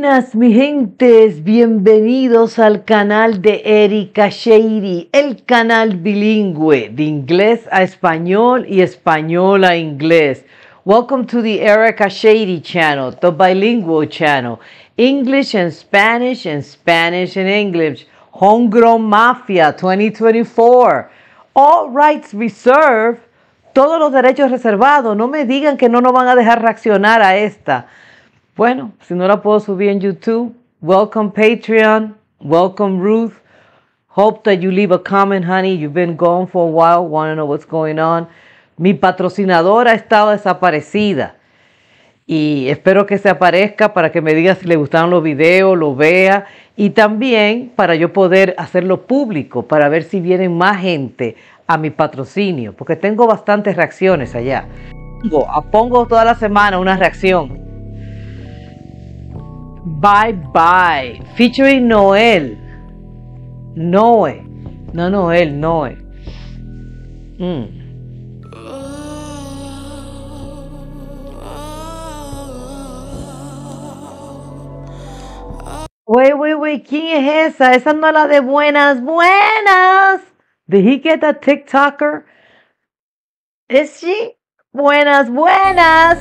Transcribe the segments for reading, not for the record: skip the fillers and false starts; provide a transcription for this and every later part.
buenas, mi gentes, bienvenidos al canal de Erica Shady, el canal bilingüe de inglés a español y español a inglés. Welcome to the Erica Shady channel, the bilingual channel, English and Spanish and Spanish and English, Homegrown Mafia 2024, all rights reserved, todos los derechos reservados. No me digan que no nos van a dejar reaccionar a esta. Bueno, si no la puedo subir en YouTube, welcome Patreon, welcome Ruth. Hope that you leave a comment, honey. You've been gone for a while, want to know what's going on. Mi patrocinadora ha estado desaparecida y espero que se aparezca para que me diga si le gustaron los videos, lo vea, y también para yo poder hacerlo público, para ver si vienen más gente a mi patrocinio, porque tengo bastantes reacciones allá. Pongo toda la semana una reacción. Bye Bye, featuring Noel. Noe. No, Noel, Noe. Wait, ¿quién es esa? Esa no es la de buenas, buenas. Did he get that TikToker? Is she? Buenas, buenas.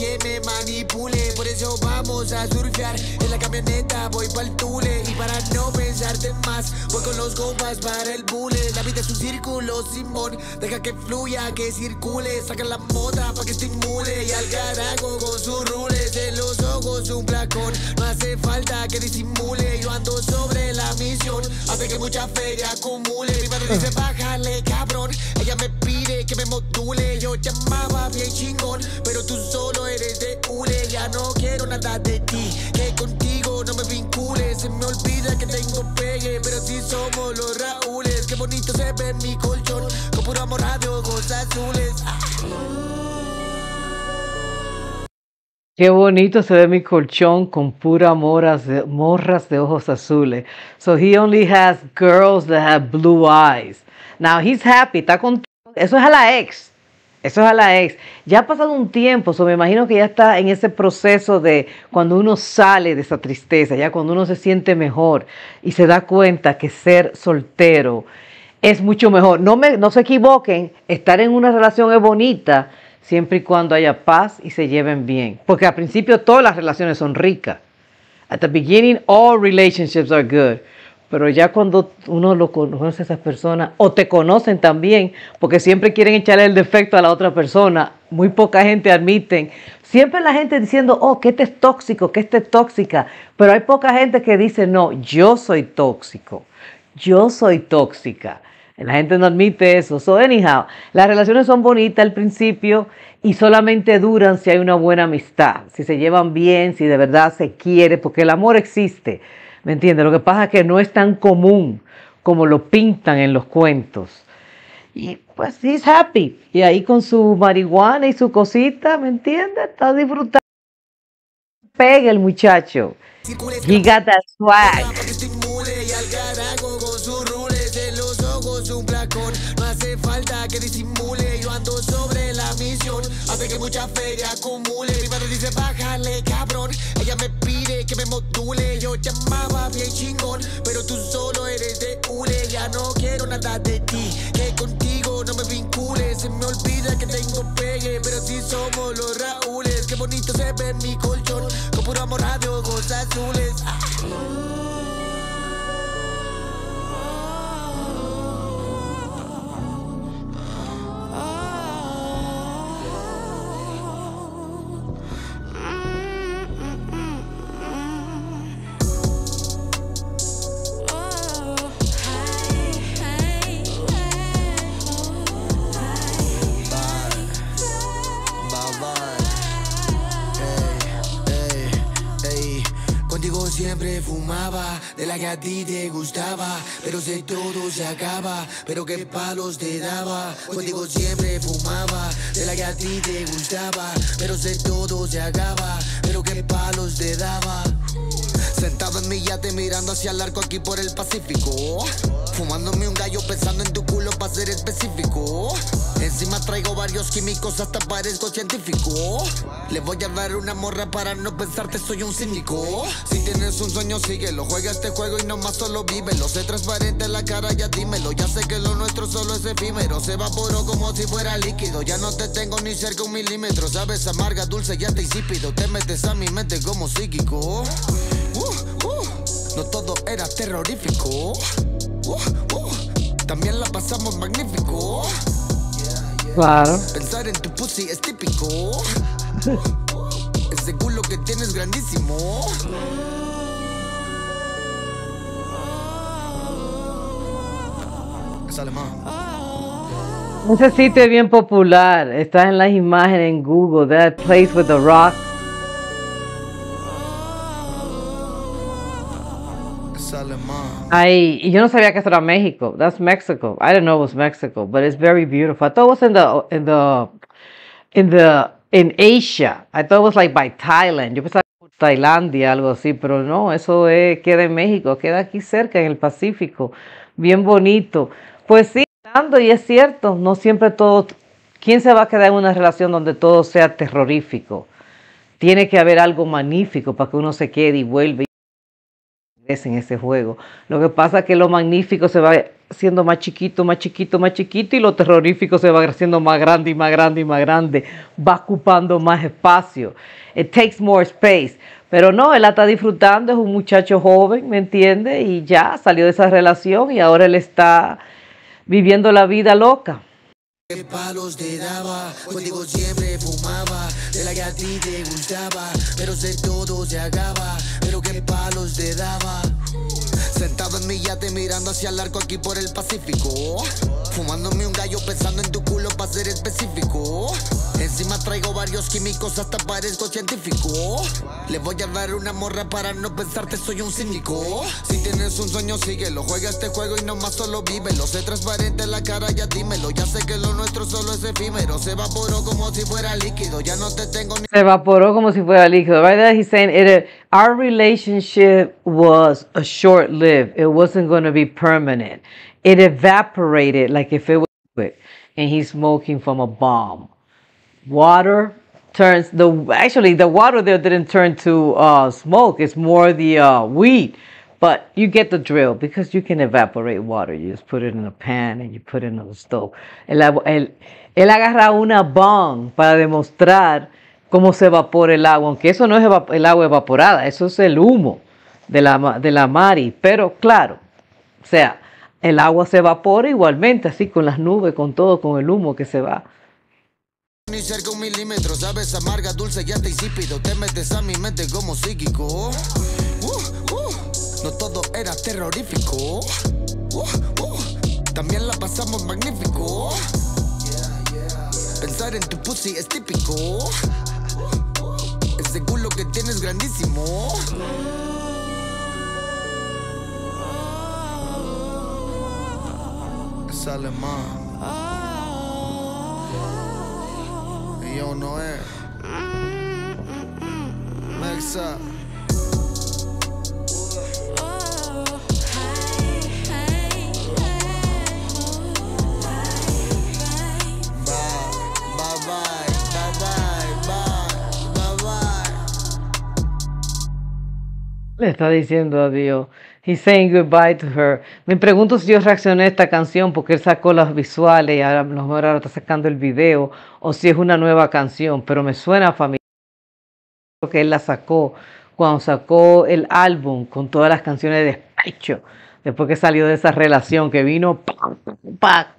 Que me manipule, por eso vamos a surfear. En la camioneta voy pa'l Tule, y para no pensarte más, voy con los compas para el bule. La vida es un círculo, Simón, deja que fluya, que circule. Saca la moda pa' que estimule, y al carajo con sus rules. En los ojos un placón, no hace falta que disimule. Yo ando sobre la misión, hace que mucha feria acumule. Mi madre dice bájale cabrón, ella me pide que me module. Yo llamaba bien chingón, pero tú solo eres de hule. Ya no quiero nada de ti, que contigo no me vincule. Se me olvida que tengo pegue, pero si sí somos los Raúles. Qué bonito se ve en mi colchón, con puro amor de ojos azules. Qué bonito se ve mi colchón con pura morras de ojos azules. So he only has girls that have blue eyes. Now he's happy, está contento. Eso es a la ex. Eso es a la ex. Ya ha pasado un tiempo, so me imagino que ya está en ese proceso de cuando uno sale de esa tristeza, ya cuando uno se siente mejor y se da cuenta que ser soltero es mucho mejor. No se equivoquen, estar en una relación es bonita, siempre y cuando haya paz y se lleven bien. Porque al principio todas las relaciones son ricas. At the beginning, all relationships are good. Pero ya cuando uno lo conoce a esas personas, o te conocen también, porque siempre quieren echarle el defecto a la otra persona. Muy poca gente admiten. Siempre la gente diciendo, oh, que este es tóxico, que este es tóxica. Pero hay poca gente que dice, no, yo soy tóxico. Yo soy tóxica. La gente no admite eso. So anyhow, las relaciones son bonitas al principio y solamente duran si hay una buena amistad, si se llevan bien, si de verdad se quiere, porque el amor existe, ¿me entiendes? Lo que pasa es que no es tan común como lo pintan en los cuentos. Y pues he's happy. Y ahí con su marihuana y su cosita, ¿me entiendes? Está disfrutando. Pega el muchacho. He got that swag. Que disimule, yo ando sobre la misión, hace que mucha feria acumule. Mi madre dice bájale cabrón, ella me pide que me module. Yo llamaba bien chingón, pero tú solo eres de hule. Ya no quiero nada de ti, que contigo no me vincule. Se me olvida que tengo pegue, pero si sí somos los Raúles. Qué bonito se ve en mi colchón, con puro amor de ojos azules. siempre fumaba, de la que a ti te gustaba, pero sé todo se acaba, pero qué palos te daba. Contigo siempre fumaba, de la que a ti te gustaba, pero sé todo se acaba, pero qué palos te daba. Sentado en mi yate mirando hacia el arco aquí por el Pacífico, fumándome un gallo pensando en tu culo para ser específico. Encima traigo varios químicos, hasta parezco científico. Le voy a dar una morra para no pensarte, soy un cínico. Si tienes un sueño síguelo, juega este juego y nomás solo vívelo. Sé transparente en la cara, ya dímelo, ya sé que lo nuestro solo es efímero. Se evaporó como si fuera líquido, ya no te tengo ni cerca un milímetro. Sabes amarga, dulce, ya te insípido, te metes a mi mente como psíquico. No todo era terrorífico, también la pasamos magnífico. Claro. Pensar en tu pussy es típico. Ese culo que tienes grandísimo. Es alemán. Ese sitio es bien popular. Está en las imágenes en Google. That place with the rock. Y yo no sabía que eso era México. That's Mexico. I didn't know it was Mexico, but it's very beautiful. I thought it was in Asia. I thought it was like by Thailand. Yo pensaba que Tailandia, algo así, pero no, eso queda en México, queda aquí cerca en el Pacífico. Bien bonito. Pues sí, y es cierto, no siempre todo. ¿Quién se va a quedar en una relación donde todo sea terrorífico? Tiene que haber algo magnífico para que uno se quede y vuelva en ese juego. Lo que pasa es que lo magnífico se va siendo más chiquito, más chiquito, más chiquito, y lo terrorífico se va haciendo más grande y más grande y más grande, va ocupando más espacio. It takes more space. Pero no, él la está disfrutando, es un muchacho joven, ¿me entiende? Y ya salió de esa relación y ahora él está viviendo la vida loca. ¿Qué palos te daba? Contigo siempre fumaba, de la que a ti te gustaba, pero sé todo se acaba, pero qué palos te daba. Sentado en mi yate mirando hacia el arco aquí por el Pacífico, fumándome un gallo pensando en tu culo para ser específico. Encima traigo varios químicos, hasta parezco científico. Le voy a dar una morra para no pensarte, soy un cínico. Si tienes un sueño síguelo, juega este juego y nomás solo vívelo. Sé transparente en la cara, ya dímelo, ya sé que lo nuestro solo es efímero. Se evaporó como si fuera líquido, ya no te tengo ni... Se evaporó como si fuera líquido. Right there he's saying it, our relationship was a short-lived. It wasn't going to be permanent. It evaporated like if it was liquid. And he's smoking from a bomb. Water turns actually the water there didn't turn to smoke. It's more the weed. But you get the drill, because you can evaporate water. You just put it in a pan and you put it in a stove. Él agarra una bomb para demostrar cómo se evapora el agua, aunque eso no es el agua evaporada, eso es el humo de la mari. Pero claro, o sea, el agua se evapora igualmente, así con las nubes, con todo, con el humo que se va. Ni cerca un milímetro, sabes amarga, dulce, ya te insípido, te metes a mi mente como psíquico. No todo era terrorífico, también la pasamos magnífico. Pensar en tu pussy es típico, ese culo que tienes grandísimo. Es alemán. Y yo Noel. Mexa. Le está diciendo adiós. He's saying goodbye to her. Me pregunto si yo reaccioné a esta canción porque él sacó las visuales y a lo mejor ahora está sacando el video, o si es una nueva canción, pero me suena familiar porque él la sacó cuando sacó el álbum con todas las canciones de despecho. Después que salió de esa relación que vino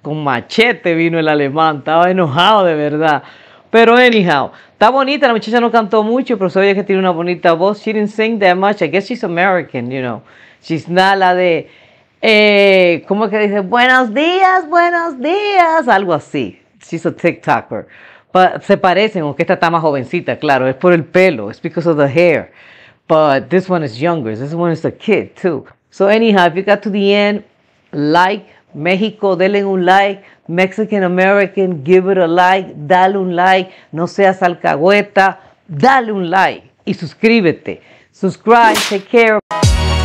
con machete, vino el alemán, estaba enojado de verdad. Pero anyhow, está bonita, la muchacha no cantó mucho, pero se oye que tiene una bonita voz. She didn't sing that much. I guess she's American, you know. She's not la de, ¿cómo que dice? Buenos días, algo así. She's a TikToker. Se parecen, aunque esta está más jovencita, claro. Es por el pelo, it's because of the hair. but this one is younger. This one is a kid too. So anyhow, if you got to the end, like Mexico, denle un like. Mexican American, give it a like. Dale un like. No seas alcahueta. Dale un like. Y suscríbete. Subscribe. Take care.